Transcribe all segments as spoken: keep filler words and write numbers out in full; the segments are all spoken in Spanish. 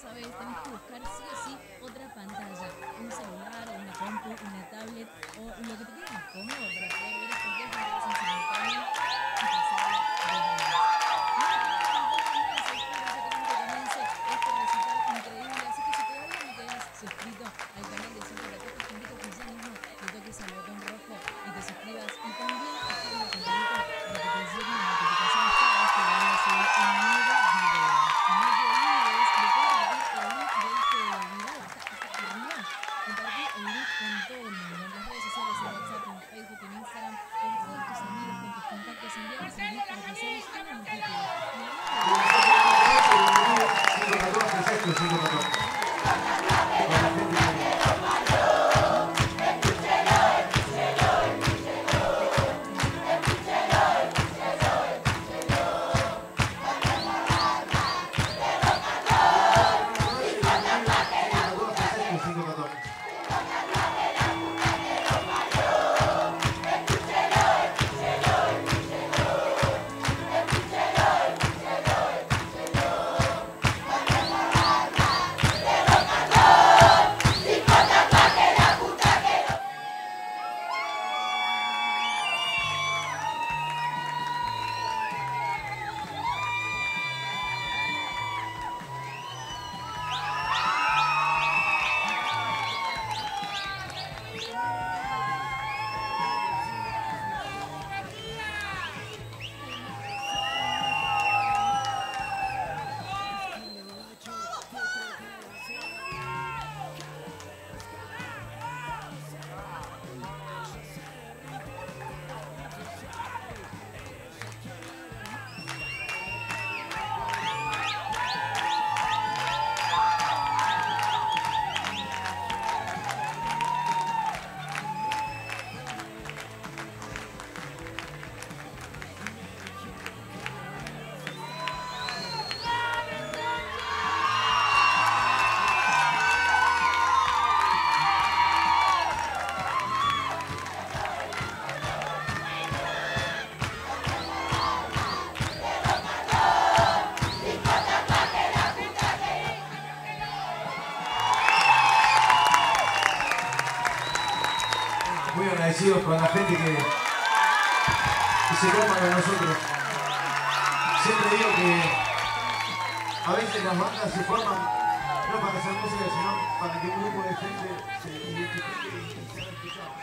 sabes, tenés que buscar sí o sí otra pantalla, un celular, una compu, una tablet o lo que te quede más cómodo para poder ver estos dos videos en simultáneo y pasar de nuevo. Suscrito al canal de Cine Gratuito, te invito a que ya mismo le toques al botón rojo y te suscribas, y también actives la campanita para que te lleguen las notificaciones cada vez que vamos a subir un nuevo video. No te olvides de compartir el link de este video hasta arriba, compartir el link con todo el mundo, en las redes sociales, en WhatsApp, en Facebook, en Instagram, con todos tus amigos, con tus contactos, enviamos el link para que seamos un objetivo. Muy agradecidos con la gente que, que se toma con nosotros. Siempre digo que a veces las bandas se forman no para hacer música, sino para que un grupo de gente se identifique y sea escuchado.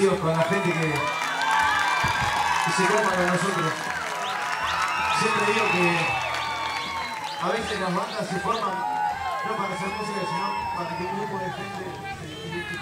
agradecidos con la gente que, que se copa con nosotros. Siempre digo que a veces las bandas se forman no para hacer música, sino para que un grupo de gente se identifique.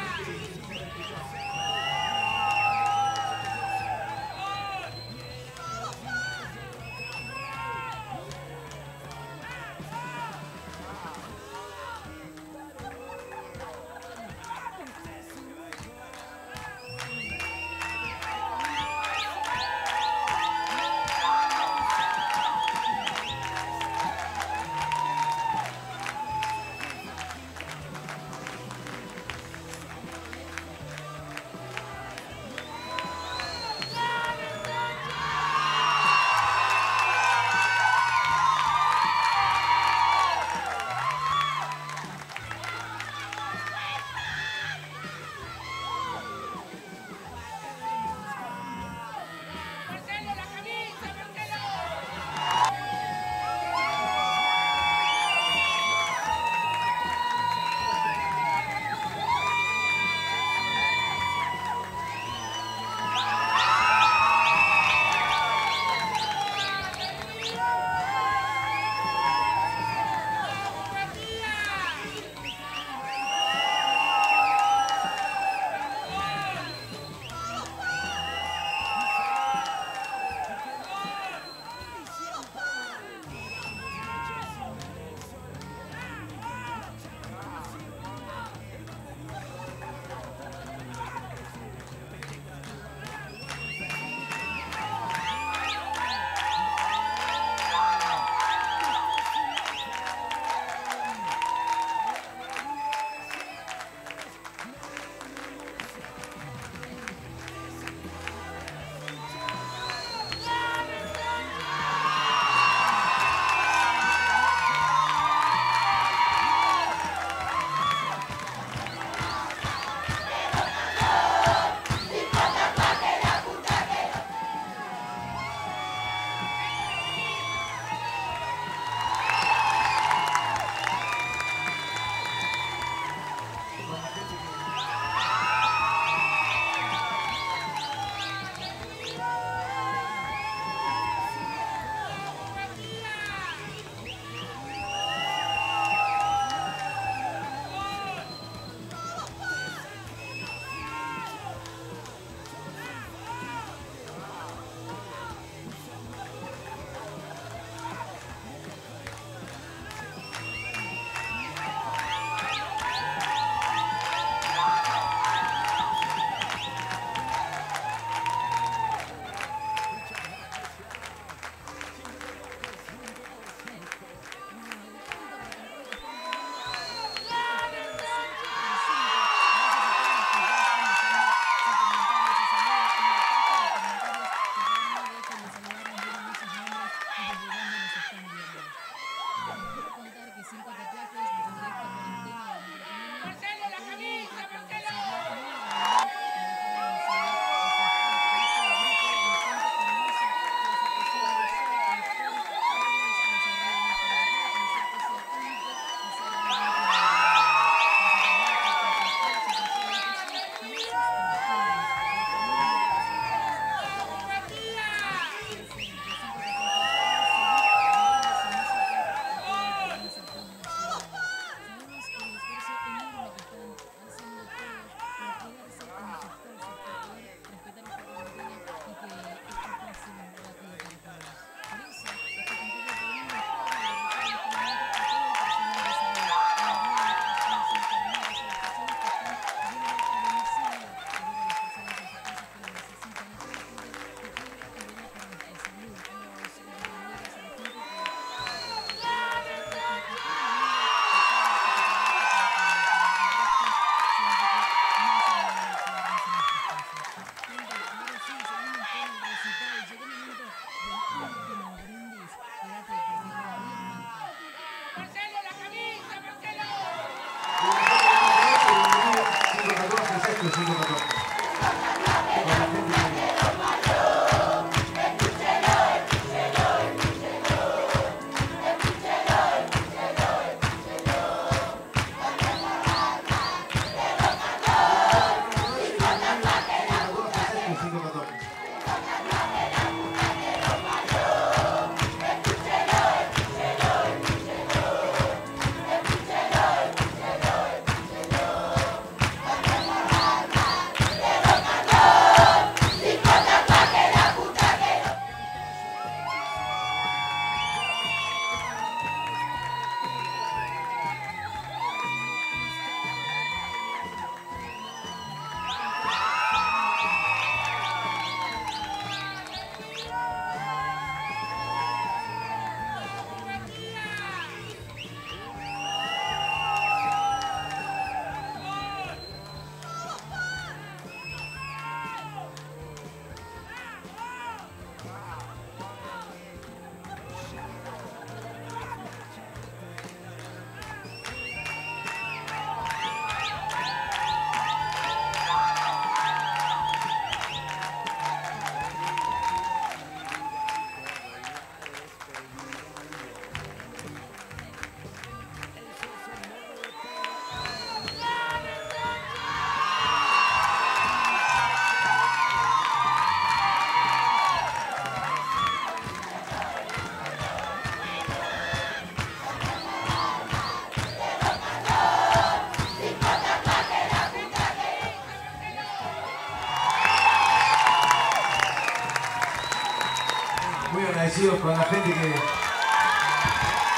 agradecidos con la gente que,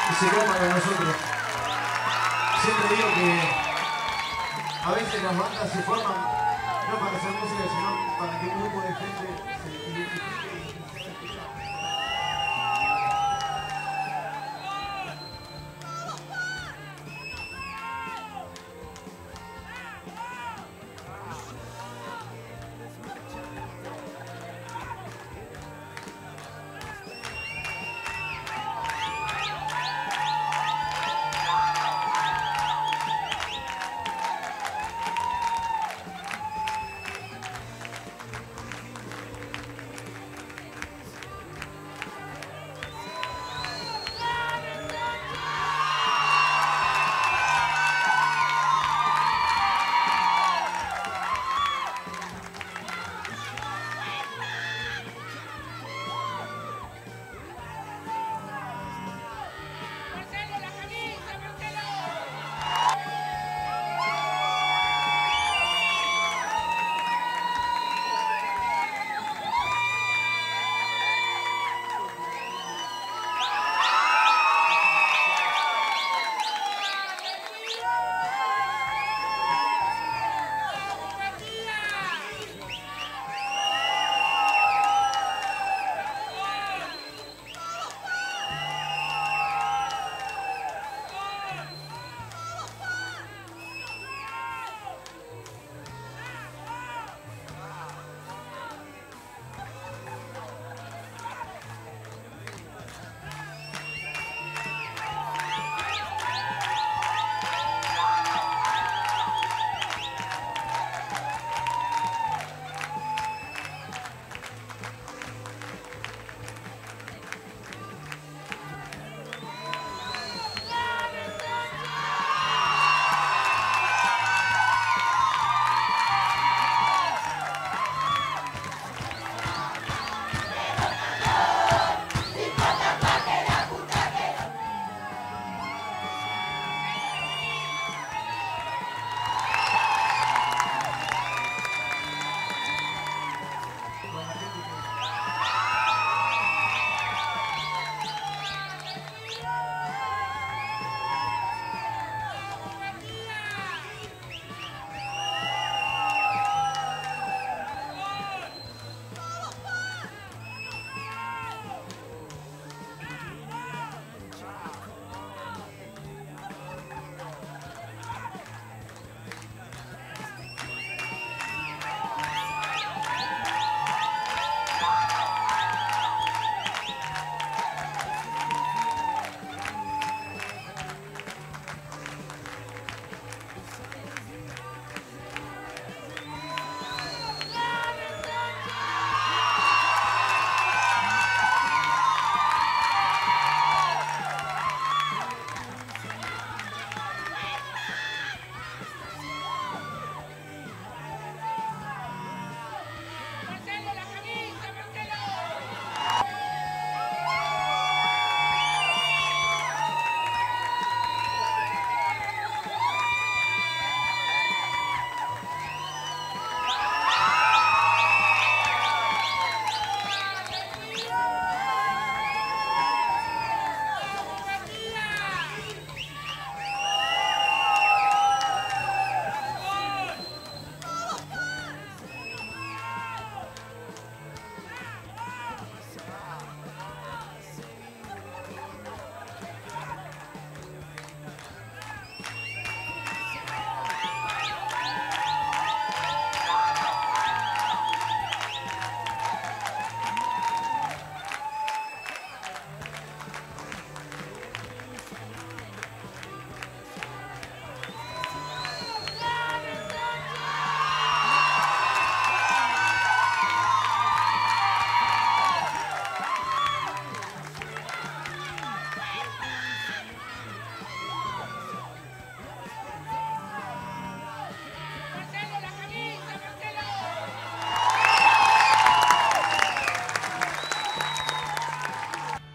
que se copa con nosotros. Siempre digo que a veces las bandas se forman no para hacer música, sino para que un grupo de gente se identifique y se escuche.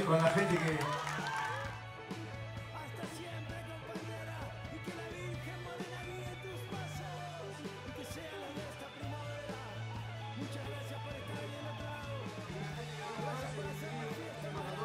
Con la gente que... Hasta siempre, compañera, y que la Virgen Morena guíe tus pasos, y que sea la de esta primavera. Muchas gracias por estar bien atrás. Gracias por hacer la fiesta.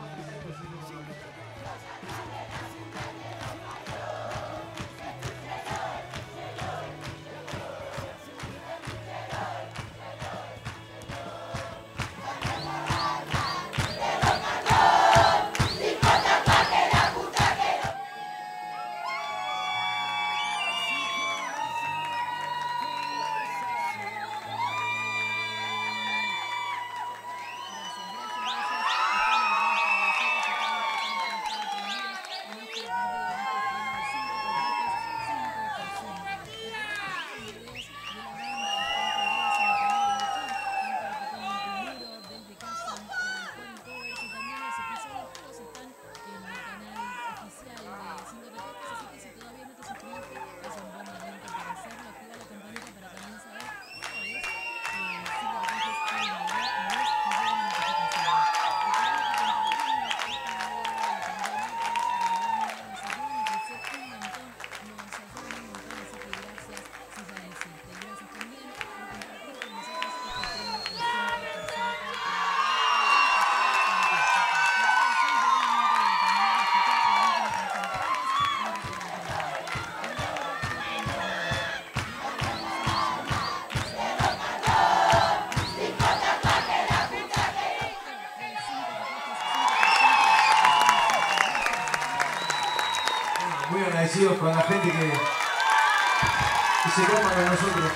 muy agradecidos con la gente que, que se toma con nosotros.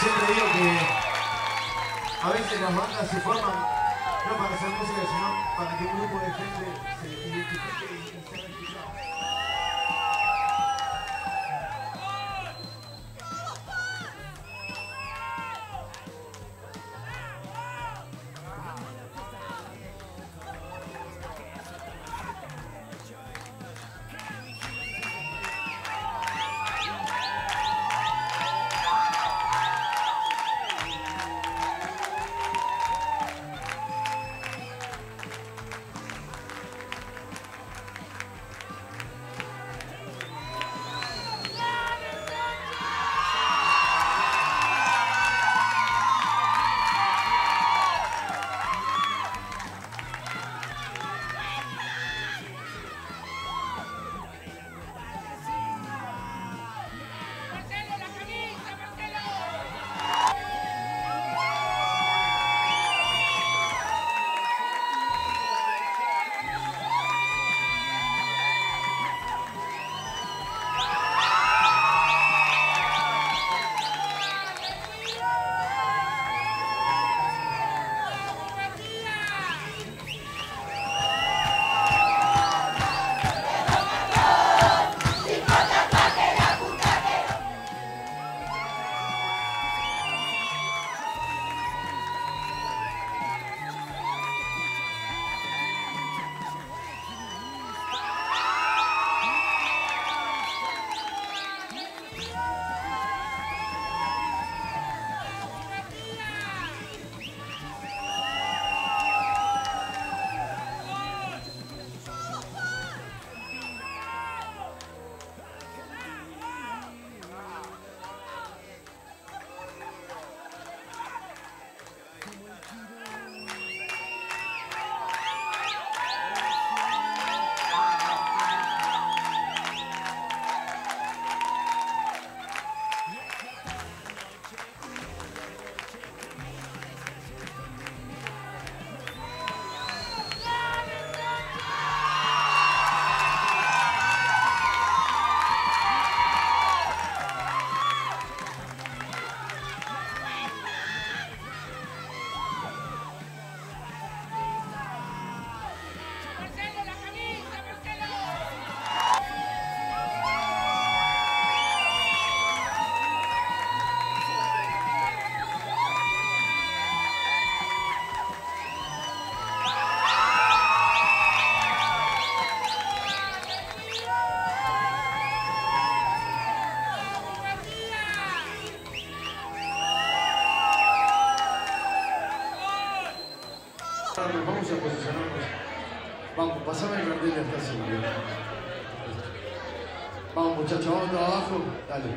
Siempre digo que a veces las bandas se forman no para hacer música, sino para que un grupo de gente se identifique y sea escuchado. Vamos a posicionarnos. Vamos, pasame el cartel hasta siempre. Vamos muchachos, vamos para abajo. Dale.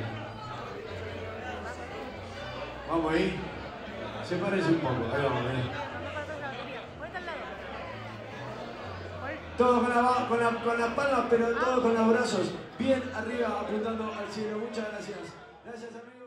Vamos ahí. Se parece un poco. Ahí vamos, ahí. Todos con la, con la, con la palma, pero todos con los brazos. Bien arriba, apuntando al cielo. Muchas gracias. Gracias amigos.